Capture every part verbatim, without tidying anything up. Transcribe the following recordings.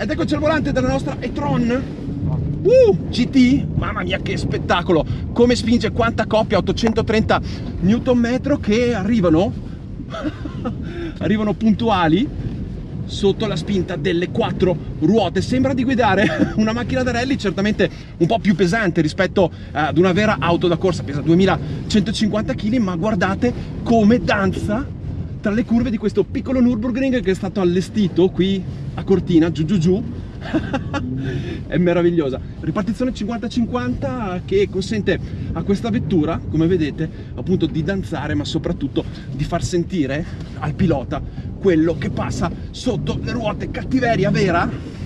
Ed eccoci al volante della nostra e-tron Uh, G T, mamma mia che spettacolo, come spinge, quanta coppia, ottocentotrenta newton metri che arrivano arrivano puntuali sotto la spinta delle quattro ruote. Sembra di guidare una macchina da rally, certamente un po' più pesante rispetto ad una vera auto da corsa, pesa duemilacentocinquanta chili, ma guardate come danza tra le curve di questo piccolo Nürburgring che è stato allestito qui a Cortina, giù giù giù. È meravigliosa. Ripartizione cinquanta cinquanta che consente a questa vettura, come vedete, appunto di danzare, ma soprattutto di far sentire al pilota quello che passa sotto le ruote. Cattiveria vera.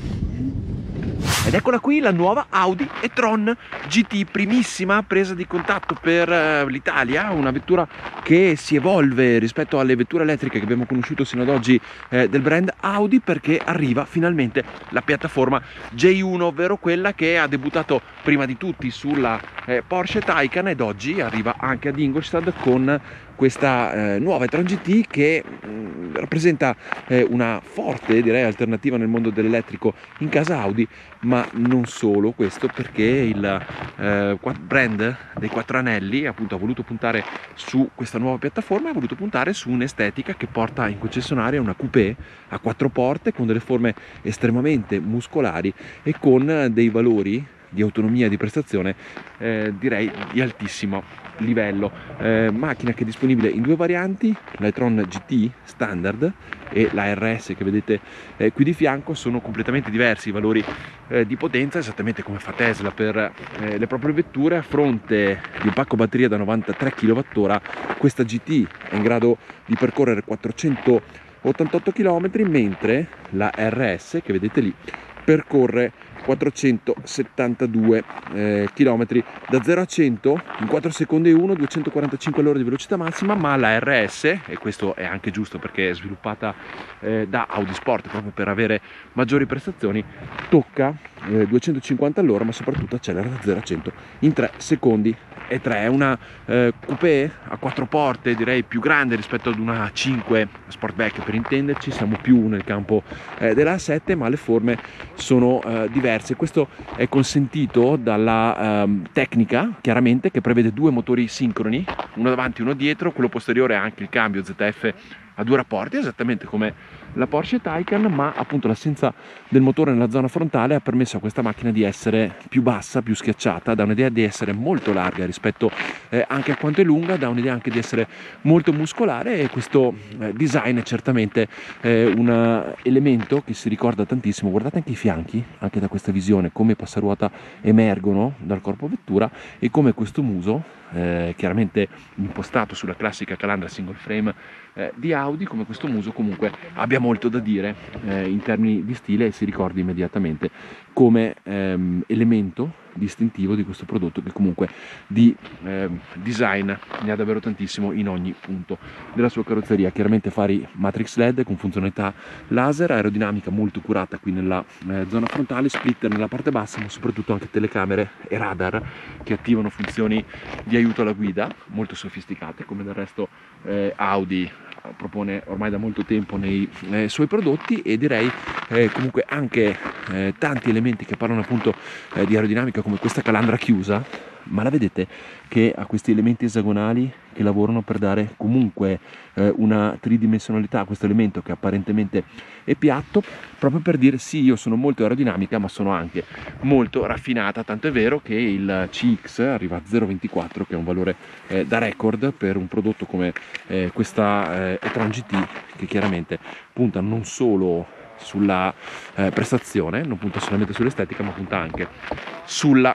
Ed eccola qui la nuova Audi e-tron G T, primissima presa di contatto per l'Italia, una vettura che si evolve rispetto alle vetture elettriche che abbiamo conosciuto sino ad oggi eh, del brand Audi, perché arriva finalmente la piattaforma J uno, ovvero quella che ha debuttato prima di tutti sulla eh, Porsche Taycan, ed oggi arriva anche ad Ingolstadt con questa eh, nuova e-tron G T che mh, rappresenta eh, una forte, direi, alternativa nel mondo dell'elettrico in casa Audi, ma non solo questo, perché il eh, brand dei Quattro Anelli appunto ha voluto puntare su questa nuova piattaforma, ha voluto puntare su un'estetica che porta in concessionaria una coupé a quattro porte con delle forme estremamente muscolari e con dei valori di autonomia e di prestazione eh, direi di altissimo livello. Eh, macchina che è disponibile in due varianti, la e-tron G T standard e la R S che vedete eh, qui di fianco. Sono completamente diversi i valori eh, di potenza, esattamente come fa Tesla per eh, le proprie vetture. A fronte di un pacco batteria da novantatré chilowattora, questa G T è in grado di percorrere quattrocentottantotto chilometri, mentre la R S che vedete lì percorre quattrocentosettantadue eh, km da zero a cento in quattro secondi e uno, duecentoquarantacinque all'ora di velocità massima. Ma la R S, e questo è anche giusto perché è sviluppata eh, da Audi Sport proprio per avere maggiori prestazioni, tocca eh, duecentocinquanta all'ora, ma soprattutto accelera da zero a cento in tre secondi e tre. È una eh, coupé a quattro porte, direi più grande rispetto ad una cinque Sportback, per intenderci. Siamo più nel campo eh, della A sette, ma le forme sono eh, diverse. Questo è consentito dalla ehm, tecnica, chiaramente, che prevede due motori sincroni, uno davanti e uno dietro. Quello posteriore ha anche il cambio Z F a due rapporti, esattamente come la Porsche Taycan, ma appunto l'assenza del motore nella zona frontale ha permesso a questa macchina di essere più bassa, più schiacciata, da un'idea di essere molto larga rispetto eh, anche a quanto è lunga, da un'idea anche di essere molto muscolare, e questo eh, design è certamente eh, un elemento che si ricorda tantissimo. Guardate anche i fianchi, anche da questa visione, come i passaruota emergono dal corpo vettura e come questo muso, eh, chiaramente impostato sulla classica calandra single frame eh, di Audi, come questo muso comunque abbia molto da dire eh, in termini di stile e si ricordi immediatamente come ehm, elemento distintivo di questo prodotto, che comunque di eh, design ne ha davvero tantissimo in ogni punto della sua carrozzeria. Chiaramente fari matrix led con funzionalità laser, aerodinamica molto curata qui nella eh, zona frontale, splitter nella parte bassa, ma soprattutto anche telecamere e radar che attivano funzioni di aiuto alla guida molto sofisticate, come del resto eh, Audi propone ormai da molto tempo nei eh, suoi prodotti. E direi eh, comunque anche eh, tanti elementi che parlano appunto eh, di aerodinamica, come questa calandra chiusa, ma la vedete che ha questi elementi esagonali che lavorano per dare comunque eh, una tridimensionalità a questo elemento che apparentemente è piatto, proprio per dire sì, io sono molto aerodinamica ma sono anche molto raffinata. Tanto è vero che il C X arriva a zero virgola ventiquattro, che è un valore eh, da record per un prodotto come eh, questa eh, e-tron G T, che chiaramente punta non solo sulla eh, prestazione, non punta solamente sull'estetica, ma punta anche sulla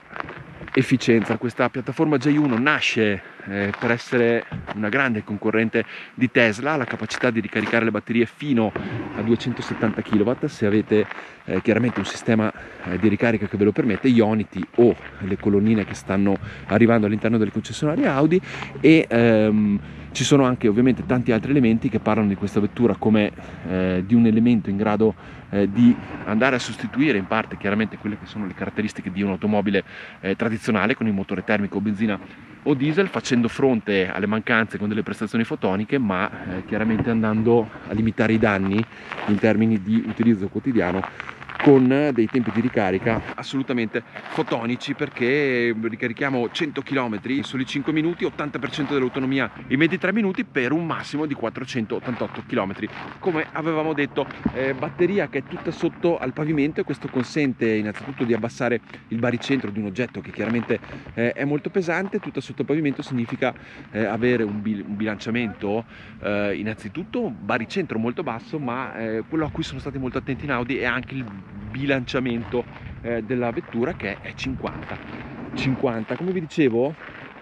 efficienza. Questa piattaforma J uno nasce eh, per essere una grande concorrente di Tesla, ha la capacità di ricaricare le batterie fino a duecentosettanta chilowatt se avete eh, chiaramente un sistema eh, di ricarica che ve lo permette, Ionity o le colonnine che stanno arrivando all'interno delle concessionarie Audi. E ehm, ci sono anche ovviamente tanti altri elementi che parlano di questa vettura come eh, di un elemento in grado eh, di andare a sostituire in parte chiaramente quelle che sono le caratteristiche di un'automobile eh, tradizionale con il motore termico, benzina o diesel, facendo fronte alle mancanze con delle prestazioni fotoniche, ma eh, chiaramente andando a limitare i danni in termini di utilizzo quotidiano con dei tempi di ricarica assolutamente fotonici, perché ricarichiamo cento chilometri in soli cinque minuti, ottanta per cento dell'autonomia in ventitré minuti per un massimo di quattrocentottantotto chilometri. Come avevamo detto, eh, batteria che è tutta sotto al pavimento, e questo consente innanzitutto di abbassare il baricentro di un oggetto che chiaramente eh, è molto pesante. Tutta sotto il pavimento significa eh, avere un, bil un bilanciamento eh, innanzitutto un baricentro molto basso, ma eh, quello a cui sono stati molto attenti in Audi è anche il bilanciamento eh, della vettura, che è cinquanta cinquanta. Come vi dicevo,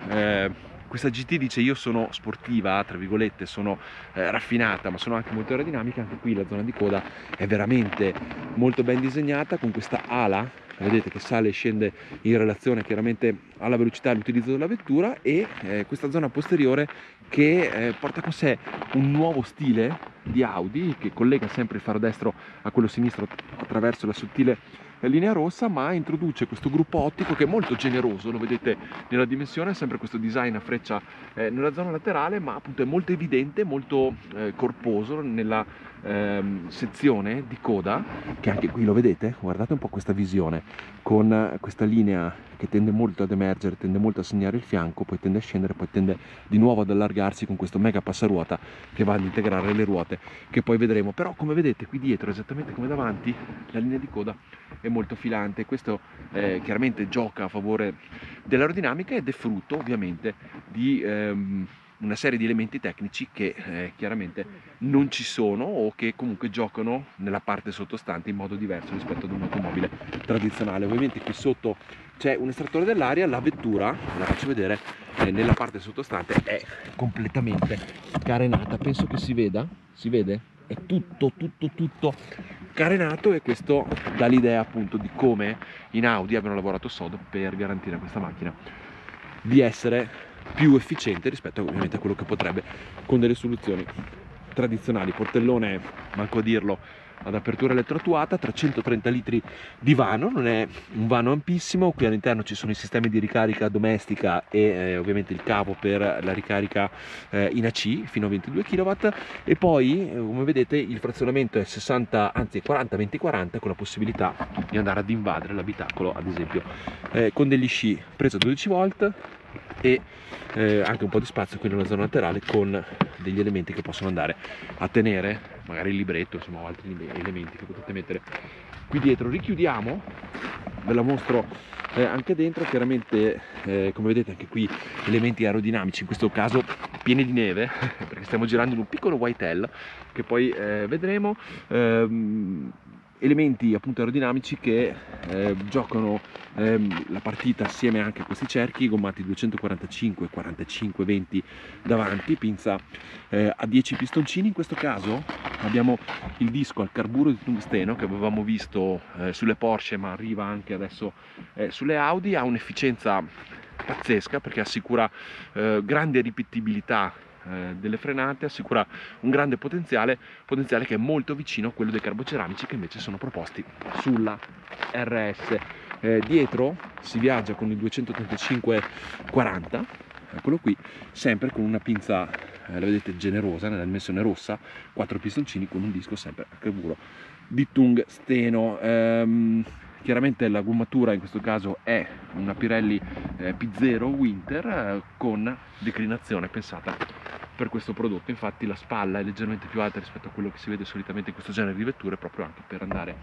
eh, questa G T dice io sono sportiva, tra virgolette, sono eh, raffinata, ma sono anche molto aerodinamica. Anche qui la zona di coda è veramente molto ben disegnata, con questa ala, vedete, che sale e scende in relazione chiaramente alla velocità e all'utilizzo della vettura, e eh, questa zona posteriore che eh, porta con sé un nuovo stile di Audi, che collega sempre il faro destro a quello sinistro attraverso la sottile linea rossa, ma introduce questo gruppo ottico che è molto generoso, lo vedete nella dimensione, sempre questo design a freccia eh, nella zona laterale, ma appunto è molto evidente, molto eh, corposo nella eh, sezione di coda, che anche qui lo vedete, guardate un po' questa visione, con questa linea che tende molto ad emergere, tende molto a segnare il fianco, poi tende a scendere, poi tende di nuovo ad allargarsi con questo mega passaruota che va ad integrare le ruote, che poi vedremo. Però come vedete qui dietro, esattamente come davanti, la linea di coda è molto filante. Questo eh, chiaramente gioca a favore dell'aerodinamica ed è frutto ovviamente di ehm, una serie di elementi tecnici che eh, chiaramente non ci sono, o che comunque giocano nella parte sottostante in modo diverso rispetto ad un'automobile tradizionale. Ovviamente qui sotto c'è un estrattore dell'aria, la vettura, la faccio vedere, eh, nella parte sottostante è completamente carenata, penso che si veda, si vede? È tutto, tutto, tutto carenato, e questo dà l'idea appunto di come in Audi abbiano lavorato sodo per garantire a questa macchina di essere più efficiente rispetto ovviamente a quello che potrebbe con delle soluzioni tradizionali. Portellone, manco a dirlo, ad apertura elettroattuata, trecentotrenta litri di vano, non è un vano ampissimo. Qui all'interno ci sono i sistemi di ricarica domestica e eh, ovviamente il cavo per la ricarica eh, in A C fino a ventidue chilowatt, e poi eh, come vedete il frazionamento è sessanta anzi quaranta venti quaranta, con la possibilità di andare ad invadere l'abitacolo ad esempio eh, con degli sci presa dodici volt e eh, anche un po' di spazio qui nella zona laterale, con degli elementi che possono andare a tenere magari il libretto, insomma, o altri elementi che potete mettere qui dietro. Richiudiamo, ve la mostro eh, anche dentro, chiaramente eh, come vedete anche qui elementi aerodinamici, in questo caso pieni di neve perché stiamo girando in un piccolo whitetail che poi eh, vedremo, ehm, elementi appunto aerodinamici che eh, giocano ehm, la partita assieme anche a questi cerchi gommati duecentoquarantacinque quarantacinque venti davanti, pinza eh, a dieci pistoncini. In questo caso abbiamo il disco al carburo di tungsteno che avevamo visto eh, sulle Porsche, ma arriva anche adesso eh, sulle Audi. Ha un'efficienza pazzesca perché assicura eh, grande ripetibilità delle frenate, assicura un grande potenziale, potenziale che è molto vicino a quello dei carboceramici che invece sono proposti sulla R S. Eh, dietro si viaggia con il duecentottantacinque quaranta, eccolo qui, sempre con una pinza, eh, la vedete, generosa nella dimensione rossa, quattro pistoncini, con un disco sempre a carburo di tungsteno. Ehm, Chiaramente la gommatura in questo caso è una Pirelli eh, P zero Winter eh, con declinazione pensata per questo prodotto. Infatti la spalla è leggermente più alta rispetto a quello che si vede solitamente in questo genere di vetture, proprio anche per andare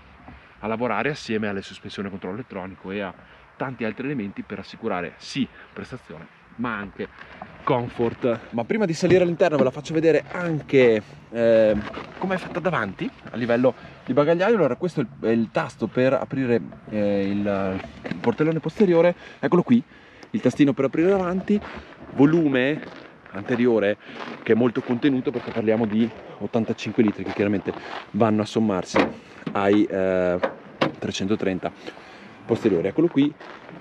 a lavorare assieme alle sospensioni a controllo elettronico e a tanti altri elementi per assicurare sì prestazione ma anche comfort. Ma prima di salire all'interno ve la faccio vedere anche eh, come è fatta davanti a livello di bagagliaio. Allora, questo è il, è il tasto per aprire eh, il, il portellone posteriore, eccolo qui, il tastino per aprire davanti, volume anteriore che è molto contenuto perché parliamo di ottantacinque litri che chiaramente vanno a sommarsi ai eh, trecentotrenta posteriori. Eccolo qui,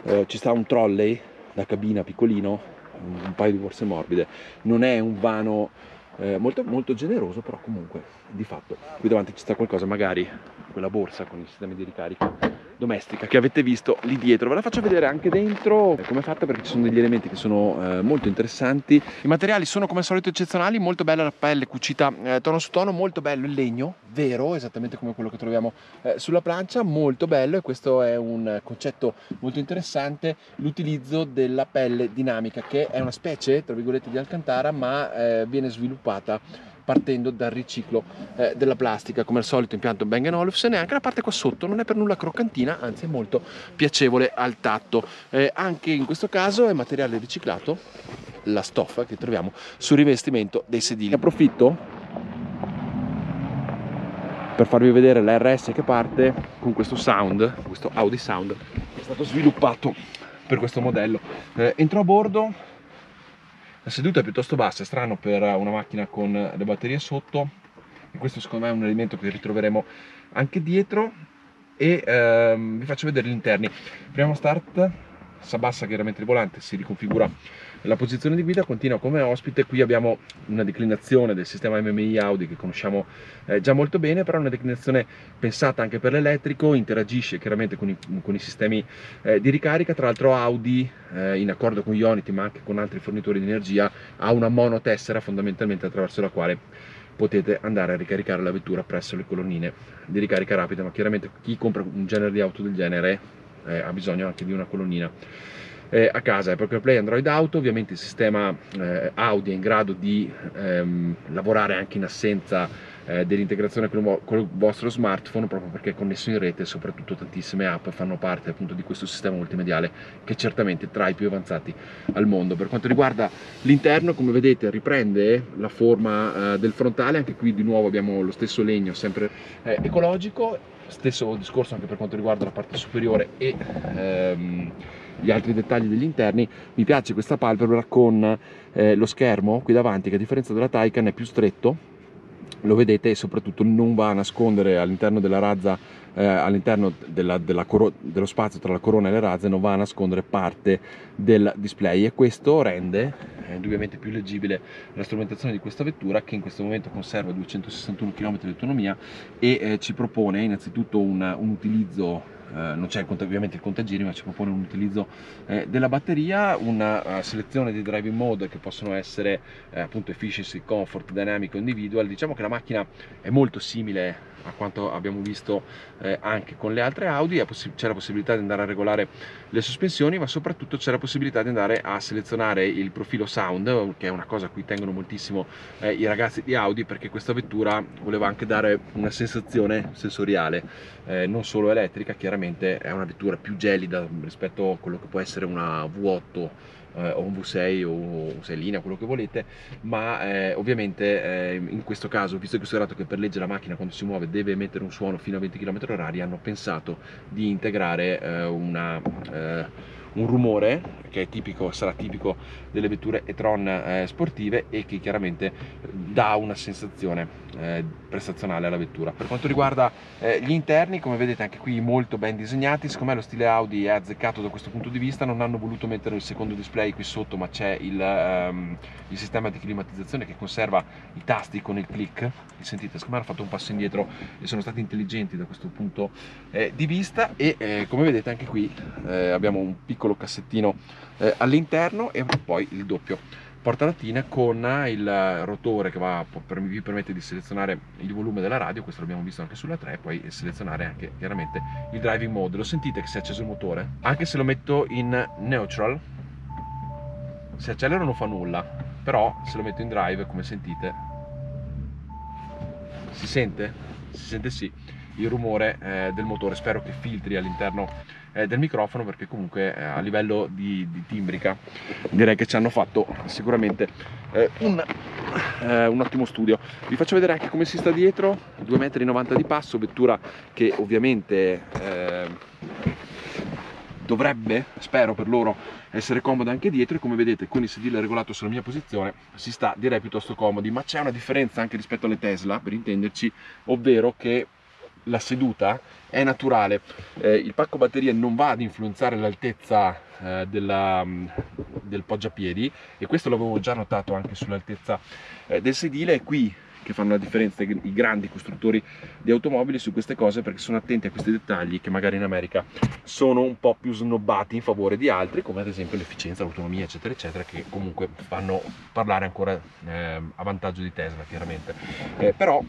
eh, ci sta un trolley da cabina piccolino, un paio di borse morbide, non è un vano eh, molto molto generoso, però comunque di fatto qui davanti ci sta qualcosa magari quella borsa con il sistema di ricarica domestica che avete visto lì dietro. Ve la faccio vedere anche dentro come è fatta, perché ci sono degli elementi che sono eh, molto interessanti. I materiali sono come al solito eccezionali, molto bella la pelle cucita eh, tono su tono, molto bello il legno vero, esattamente come quello che troviamo eh, sulla plancia, molto bello. E questo è un concetto molto interessante, l'utilizzo della pelle dinamica, che è una specie tra virgolette di alcantara, ma eh, viene sviluppata partendo dal riciclo eh, della plastica. Come al solito impianto Bang Olufsen, e anche la parte qua sotto non è per nulla croccantina, anzi è molto piacevole al tatto. Eh, anche in questo caso è materiale riciclato, la stoffa che troviamo sul rivestimento dei sedili. Ne approfitto per farvi vedere la R S che parte con questo sound, questo Audi sound che è stato sviluppato per questo modello. Eh, entro a bordo. La seduta è piuttosto bassa, è strano per una macchina con le batterie sotto, e questo secondo me è un elemento che ritroveremo anche dietro. E ehm, vi faccio vedere gli interni. Primo start, si abbassa chiaramente il volante, si riconfigura la posizione di guida, continua come ospite. Qui abbiamo una declinazione del sistema M M I Audi che conosciamo eh, già molto bene, però una declinazione pensata anche per l'elettrico, interagisce chiaramente con i, con i sistemi eh, di ricarica. Tra l'altro Audi, eh, in accordo con Ionity ma anche con altri fornitori di energia, ha una monotessera fondamentalmente attraverso la quale potete andare a ricaricare la vettura presso le colonnine di ricarica rapida, ma chiaramente chi compra un genere di auto del genere Eh, ha bisogno anche di una colonnina eh, a casa. È proprio CarPlay, Android Auto, ovviamente il sistema eh, Audi è in grado di ehm, lavorare anche in assenza eh, dell'integrazione con, con il vostro smartphone, proprio perché è connesso in rete, e soprattutto tantissime app fanno parte appunto di questo sistema multimediale che è certamente tra i più avanzati al mondo. Per quanto riguarda l'interno, come vedete riprende la forma eh, del frontale, anche qui di nuovo abbiamo lo stesso legno sempre eh, ecologico. Stesso discorso anche per quanto riguarda la parte superiore e ehm, gli altri dettagli degli interni. Mi piace questa palpebra con eh, lo schermo qui davanti, che a differenza della Taycan è più stretto, lo vedete, e soprattutto non va a nascondere all'interno della razza, eh, all'interno della, della dello spazio tra la corona e le razze, non va a nascondere parte del display, e questo rende indubbiamente più leggibile la strumentazione di questa vettura, che in questo momento conserva duecentosessantuno chilometri di autonomia e eh, ci propone innanzitutto un, un utilizzo. Eh, non c'è ovviamente il contagiri, ma ci propone un utilizzo eh, della batteria, una uh, selezione di driving mode che possono essere eh, appunto efficiency, comfort, dynamic, individual. Diciamo che la macchina è molto simile a quanto abbiamo visto eh, anche con le altre Audi. C'è la possibilità di andare a regolare le sospensioni, ma soprattutto c'è la possibilità di andare a selezionare il profilo sound, che è una cosa a cui tengono moltissimo eh, i ragazzi di Audi, perché questa vettura voleva anche dare una sensazione sensoriale, eh, non solo elettrica. Chiaramente è una vettura più gelida rispetto a quello che può essere una V otto eh, o un V sei o un sei linea, quello che volete, ma eh, ovviamente eh, in questo caso, visto e considerato che per legge la macchina quando si muove deve emettere un suono fino a venti chilometri orari, hanno pensato di integrare eh, una, eh, un rumore che è tipico, sarà tipico delle vetture e-tron eh, sportive, e che chiaramente dà una sensazione Eh, prestazionale alla vettura. Per quanto riguarda eh, gli interni, come vedete anche qui molto ben disegnati, secondo me lo stile Audi è azzeccato da questo punto di vista. Non hanno voluto mettere il secondo display qui sotto, ma c'è il, ehm, il sistema di climatizzazione che conserva i tasti con il click. Sentite, secondo me hanno fatto un passo indietro e sono stati intelligenti da questo punto eh, di vista. E eh, come vedete anche qui eh, abbiamo un piccolo cassettino eh, all'interno, e poi il doppio portalatina con il rotore che va, per, vi permette di selezionare il volume della radio. Questo l'abbiamo visto anche sulla tre, e poi selezionare anche chiaramente il driving mode. Lo sentite che si è acceso il motore? Anche se lo metto in neutral, se accelero non fa nulla, però se lo metto in drive, come sentite, si sente? Si sente sì il rumore eh, del motore. Spero che filtri all'interno del microfono, perché comunque eh, a livello di, di timbrica direi che ci hanno fatto sicuramente eh, un, eh, un ottimo studio. Vi faccio vedere anche come si sta dietro. Due virgola novanta metri di passo, vettura che ovviamente eh, dovrebbe, spero per loro, essere comoda anche dietro, e come vedete con il sedile regolato sulla mia posizione si sta direi piuttosto comodi. Ma c'è una differenza anche rispetto alle Tesla, per intenderci, ovvero che la seduta è naturale, eh, il pacco batterie non va ad influenzare l'altezza eh, della, del poggiapiedi, e questo l'avevo già notato anche sull'altezza eh, del sedile. Qui che fanno la differenza, i grandi costruttori di automobili, su queste cose, perché sono attenti a questi dettagli che magari in America sono un po' più snobbati in favore di altri, come ad esempio l'efficienza, l'autonomia, eccetera eccetera, che comunque fanno parlare ancora eh, a vantaggio di Tesla, chiaramente. Eh, però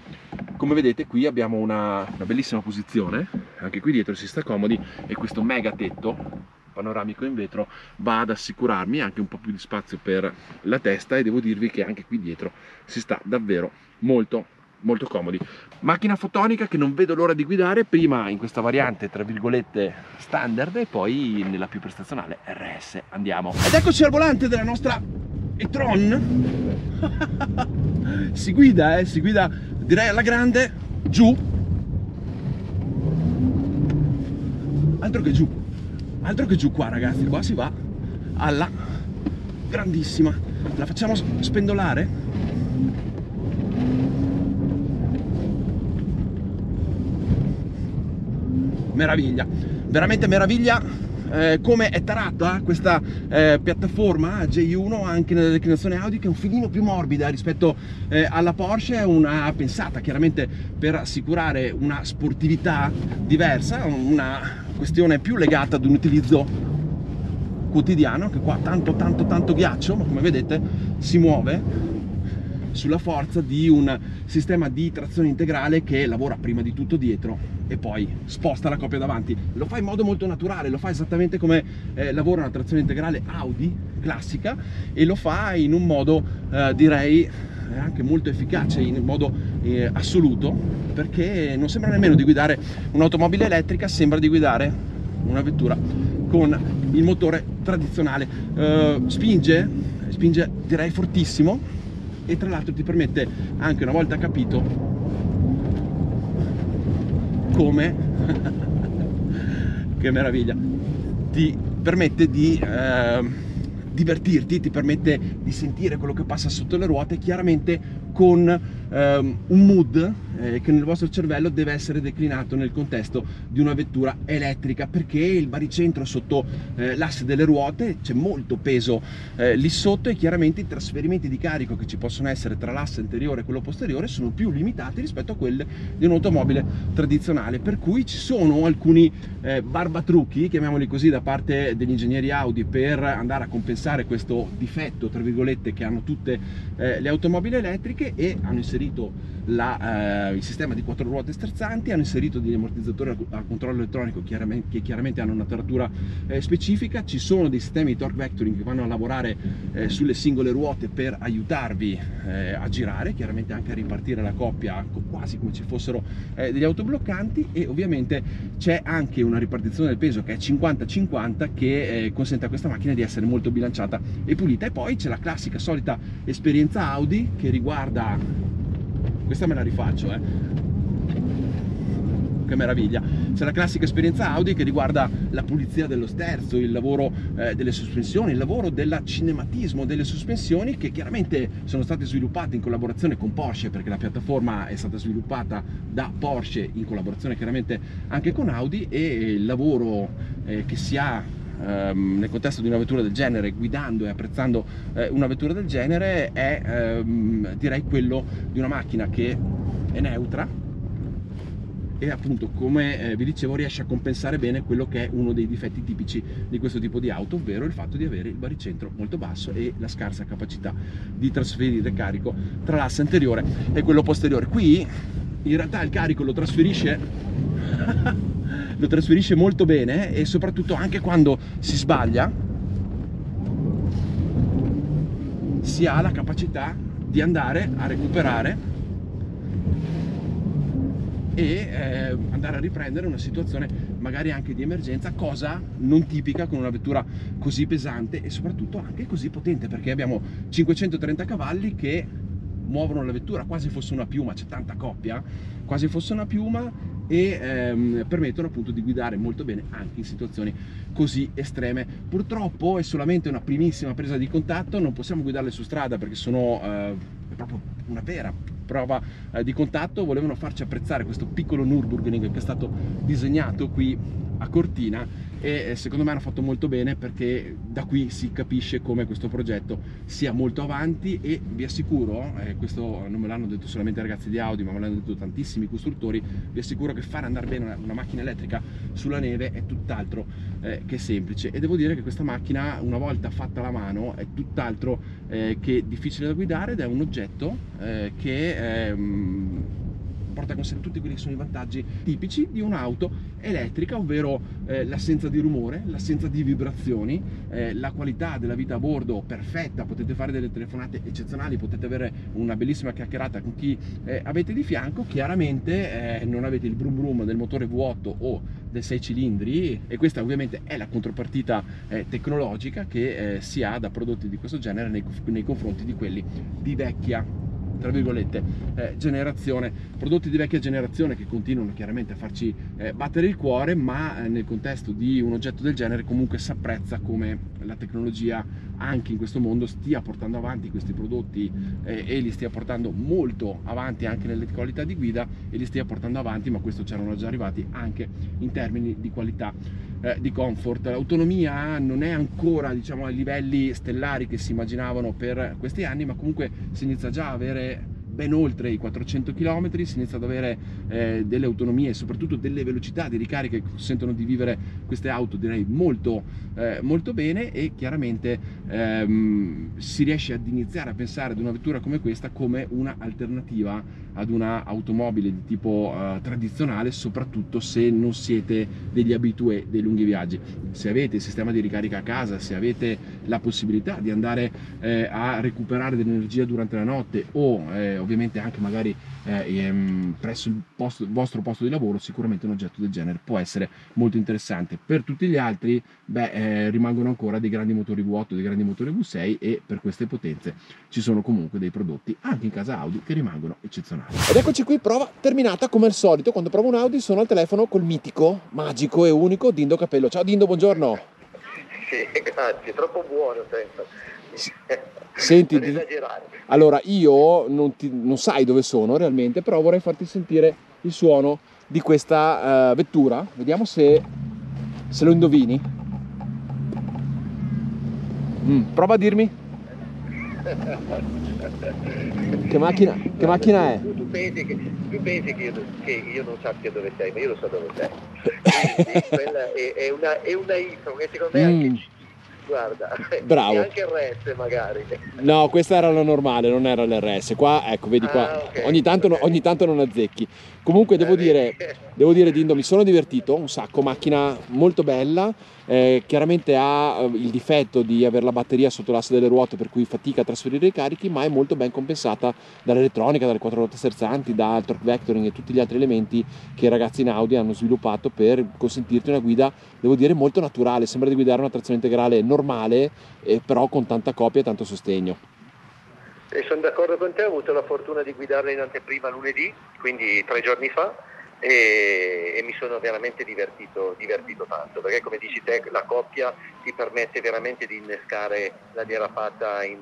come vedete qui abbiamo una, una bellissima posizione, anche qui dietro si sta comodi, e questo mega tetto panoramico in vetro va ad assicurarmi anche un po' più di spazio per la testa, e devo dirvi che anche qui dietro si sta davvero molto molto comodi. Macchina fotonica che non vedo l'ora di guidare, prima in questa variante tra virgolette standard e poi nella più prestazionale R S. Andiamo. Ed eccoci al volante della nostra e-tron. Si guida, eh, si guida direi alla grande, giù, altro che giù. Altro che giù qua, ragazzi, qua si va alla grandissima. La facciamo spendolare? Meraviglia, veramente meraviglia, eh, come è tarata questa eh, piattaforma J uno anche nella declinazione Audi, che è un filino più morbida rispetto eh, alla Porsche. È una pensata chiaramente per assicurare una sportività diversa, una questione più legata ad un utilizzo quotidiano, che qua tanto tanto tanto ghiaccio, ma come vedete si muove sulla forza di un sistema di trazione integrale che lavora prima di tutto dietro e poi sposta la coppia davanti. Lo fa in modo molto naturale, lo fa esattamente come eh, lavora una trazione integrale Audi classica, e lo fa in un modo eh, direi anche molto efficace, in modo eh, assoluto, perché non sembra nemmeno di guidare un'automobile elettrica, sembra di guidare una vettura con il motore tradizionale. eh, spinge, spinge direi fortissimo, e tra l'altro ti permette, anche una volta capito come che meraviglia, ti permette di eh, divertirti, ti permette di sentire quello che passa sotto le ruote, chiaramente con ehm, un mood eh, che nel vostro cervello deve essere declinato nel contesto di una vettura elettrica, perché il baricentro sotto eh, l'asse delle ruote, c'è molto peso eh, lì sotto, e chiaramente i trasferimenti di carico che ci possono essere tra l'asse anteriore e quello posteriore sono più limitati rispetto a quelli di un'automobile tradizionale, per cui ci sono alcuni eh, barbatrucchi, chiamiamoli così, da parte degli ingegneri Audi per andare a compensare questo difetto tra virgolette che hanno tutte eh, le automobili elettriche, e hanno inserito la, eh, il sistema di quattro ruote sterzanti, hanno inserito degli ammortizzatori a, a controllo elettronico chiaramente, che chiaramente hanno una taratura eh, specifica, ci sono dei sistemi di torque vectoring che vanno a lavorare eh, sulle singole ruote per aiutarvi eh, a girare, chiaramente anche a ripartire la coppia quasi come ci fossero eh, degli autobloccanti, e ovviamente c'è anche una ripartizione del peso che è cinquanta cinquanta, che eh, consente a questa macchina di essere molto bilanciata e pulita. E poi c'è la classica solita esperienza Audi che riguarda questa, me la rifaccio eh. che meraviglia, c'è la classica esperienza Audi che riguarda la pulizia dello sterzo, il lavoro eh, delle sospensioni, il lavoro del cinematismo delle sospensioni, che chiaramente sono state sviluppate in collaborazione con Porsche, perché la piattaforma è stata sviluppata da Porsche in collaborazione chiaramente anche con Audi, e il lavoro eh, che si ha nel contesto di una vettura del genere, guidando e apprezzando una vettura del genere, è ehm, direi quello di una macchina che è neutra e, appunto, come vi dicevo, riesce a compensare bene quello che è uno dei difetti tipici di questo tipo di auto, ovvero il fatto di avere il baricentro molto basso e la scarsa capacità di trasferire carico tra l'asse anteriore e quello posteriore. Qui in realtà il carico lo trasferisce lo trasferisce molto bene, e soprattutto anche quando si sbaglia si ha la capacità di andare a recuperare e eh, andare a riprendere una situazione magari anche di emergenza, cosa non tipica con una vettura così pesante e soprattutto anche così potente, perché abbiamo cinquecentotrenta cavalli che muovono la vettura quasi fosse una piuma, c'è tanta coppia, quasi fosse una piuma, e ehm, permettono appunto di guidare molto bene anche in situazioni così estreme. Purtroppo è solamente una primissima presa di contatto, non possiamo guidarle su strada perché sono eh, proprio una vera prova eh, di contatto. Volevano farci apprezzare questo piccolo Nürburgring che è stato disegnato qui a Cortina, e secondo me hanno fatto molto bene, perché da qui si capisce come questo progetto sia molto avanti. E vi assicuro, eh, questo non me l'hanno detto solamente i ragazzi di Audi, ma me l'hanno detto tantissimi costruttori, vi assicuro che fare andare bene una, una macchina elettrica sulla neve è tutt'altro eh, che semplice, e devo dire che questa macchina, una volta fatta alla mano, è tutt'altro eh, che difficile da guidare, ed è un oggetto eh, che eh, porta con sé tutti quelli che sono i vantaggi tipici di un'auto elettrica, ovvero eh, l'assenza di rumore, l'assenza di vibrazioni, eh, la qualità della vita a bordo perfetta, potete fare delle telefonate eccezionali, potete avere una bellissima chiacchierata con chi eh, avete di fianco. Chiaramente eh, non avete il brum brum del motore V otto o dei sei cilindri, e questa ovviamente è la contropartita eh, tecnologica che eh, si ha da prodotti di questo genere nei, nei confronti di quelli di vecchia tra virgolette eh, generazione, prodotti di vecchia generazione che continuano chiaramente a farci eh, battere il cuore, ma eh, nel contesto di un oggetto del genere comunque si apprezza come la tecnologia anche in questo mondo stia portando avanti questi prodotti eh, e li stia portando molto avanti anche nelle qualità di guida, e li stia portando avanti, ma questo c'erano già arrivati, anche in termini di qualità eh, di comfort. L'autonomia non è ancora, diciamo, ai livelli stellari che si immaginavano per questi anni, ma comunque si inizia già a avere ben oltre i quattrocento chilometri, si inizia ad avere eh, delle autonomie e soprattutto delle velocità di ricarica che consentono di vivere queste auto, direi, molto, eh, molto bene. E chiaramente ehm, si riesce ad iniziare a pensare ad una vettura come questa come una alternativa ad una automobile di tipo eh, tradizionale, soprattutto se non siete degli abitué dei lunghi viaggi. Se avete il sistema di ricarica a casa, se avete la possibilità di andare eh, a recuperare dell'energia durante la notte, o eh, ovviamente anche magari eh, ehm, presso il, posto, il vostro posto di lavoro, sicuramente un oggetto del genere può essere molto interessante. Per tutti gli altri, beh, eh, rimangono ancora dei grandi motori V otto, dei grandi motori V sei, e per queste potenze ci sono comunque dei prodotti anche in casa Audi che rimangono eccezionali. Ed eccoci qui, prova terminata. Come al solito, quando provo un Audi sono al telefono col mitico, magico e unico Dindo Capello. Ciao Dindo, buongiorno. Sì, grazie, troppo buono penso. Senti, allora io non, ti, non sai dove sono realmente, però vorrei farti sentire il suono di questa uh, vettura. Vediamo se, se lo indovini. Mm, prova a dirmi. Che macchina, che guarda, macchina tu, è? Tu, tu pensi, che, tu pensi che, io, che io non sappia dove sei, ma io lo so dove sei. Quindi, quella è, è una, è una intro che secondo me mm. anche ci... Guarda, bravo. E anche R S magari. No, questa era la normale, non era l'R S. Qua, ecco, vedi qua, ah, okay, ogni, tanto, okay. ogni tanto non azzecchi. Comunque devo dire, devo dire Dindo, mi sono divertito un sacco, macchina molto bella, eh, chiaramente ha il difetto di avere la batteria sotto l'asse delle ruote, per cui fatica a trasferire i carichi, ma è molto ben compensata dall'elettronica, dalle quattro ruote sterzanti, dal torque vectoring e tutti gli altri elementi che i ragazzi in Audi hanno sviluppato per consentirti una guida, devo dire, molto naturale. Sembra di guidare una trazione integrale normale, eh, però con tanta copia e tanto sostegno. E sono d'accordo con te, ho avuto la fortuna di guidarla in anteprima lunedì, quindi tre giorni fa, e, e mi sono veramente divertito, divertito tanto, perché come dici te la coppia ti permette veramente di innescare la derapata in,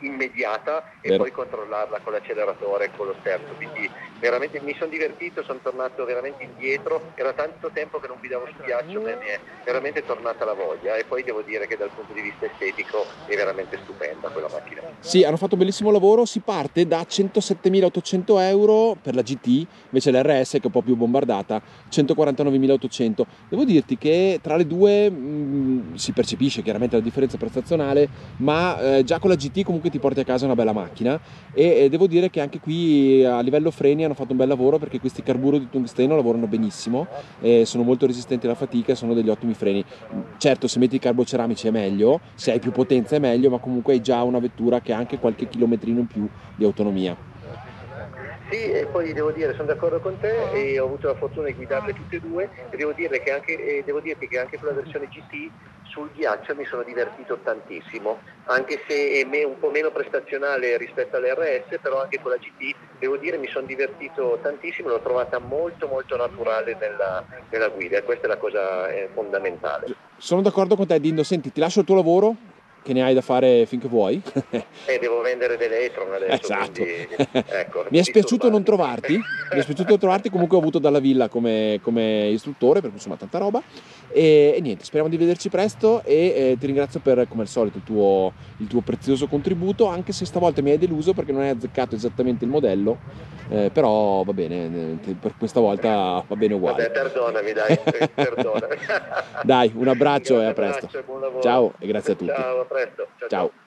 immediata e Bene. poi controllarla con l'acceleratore e con lo sterzo, quindi veramente mi sono divertito, sono tornato veramente indietro, era tanto tempo che non guidavo su ghiaccio, mi è veramente tornata la voglia, e poi devo dire che dal punto di vista estetico è veramente stupenda quella macchina. Sì, hanno fatto un bellissimo lavoro, si parte da centosettemilaottocento euro per la G T, invece l'R S, che è un po' più bombardata, centoquarantanovemilaottocento. Devo dirti che tra le due mh, si percepisce chiaramente la differenza prestazionale, ma eh, già con la G T comunque ti porti a casa una bella macchina, e, e devo dire che anche qui a livello freni hanno fatto un bel lavoro, perché questi carburo di tungsteno lavorano benissimo, eh, sono molto resistenti alla fatica, sono degli ottimi freni. Certo, se metti i carboceramici è meglio, se hai più potenza è meglio, ma comunque hai già una vettura che ha anche qualche chilometrino in più di autonomia. Sì, e poi devo dire, sono d'accordo con te, e ho avuto la fortuna di guidarle tutte e due, e devo, dire che anche, e devo dirti che anche con la versione G T sul ghiaccio mi sono divertito tantissimo, anche se è un po' meno prestazionale rispetto all'R S, però anche con la G T devo dire mi sono divertito tantissimo, l'ho trovata molto molto naturale nella, nella guida, e questa è la cosa eh, fondamentale. Sono d'accordo con te Dindo, senti, ti lascio il tuo lavoro. che ne hai da fare finché vuoi. Eh, devo vendere delle e-tron adesso. Esatto. Quindi, ecco, mi è spiaciuto non trovarti, mi è spiaciuto non trovarti, comunque ho avuto Dalla Villa come, come istruttore, perché insomma tanta roba, e, e niente, speriamo di vederci presto e eh, ti ringrazio per, come al solito, il tuo, il tuo prezioso contributo, anche se stavolta mi hai deluso perché non hai azzeccato esattamente il modello, eh, però va bene, per questa volta va bene uguale. Vabbè, perdonami, dai, perdonami. Dai, un abbraccio, un e a presto. Abbraccio, buon lavoro. Ciao e grazie a tutti. Ciao, a presto. Ciao. Ciao. Ciao.